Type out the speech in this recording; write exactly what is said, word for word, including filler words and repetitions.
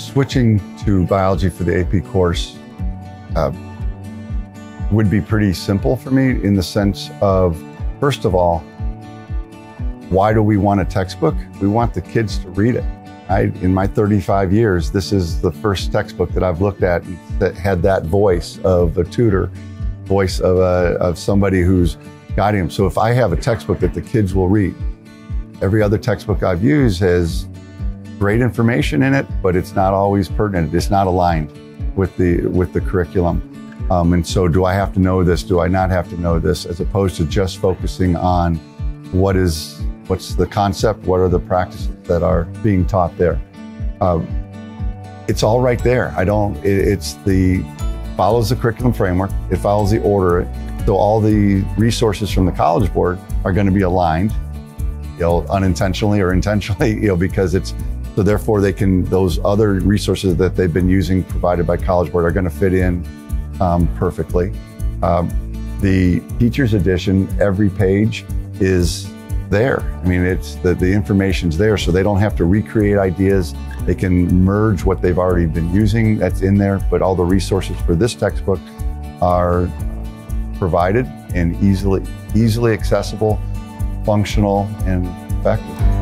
switching to biology for the A P course uh, would be pretty simple for me, in the sense of, first of all, why do we want a textbook? We want the kids to read it. I, in my thirty-five years, this is the first textbook that I've looked at that had that voice of a tutor, voice of, a, of somebody who's guiding them. So if I have a textbook that the kids will read, every other textbook I've used has great information in it, but it's not always pertinent. It's not aligned with the, with the curriculum. Um, and so do I have to know this? Do I not have to know this? As opposed to just focusing on what is, what's the concept? What are the practices that are being taught there? Uh, it's all right there. I don't, it, it's the, follows the curriculum framework. It follows the order. So all the resources from the College Board are going to be aligned, you know, unintentionally or intentionally, you know, because it's, so therefore they can, those other resources that they've been using provided by College Board are going to fit in Um, perfectly. Um, the Teacher's Edition, every page is there. I mean, it's the, the information's there, so they don't have to recreate ideas. They can merge what they've already been using that's in there, but all the resources for this textbook are provided and easily, easily accessible, functional, and effective.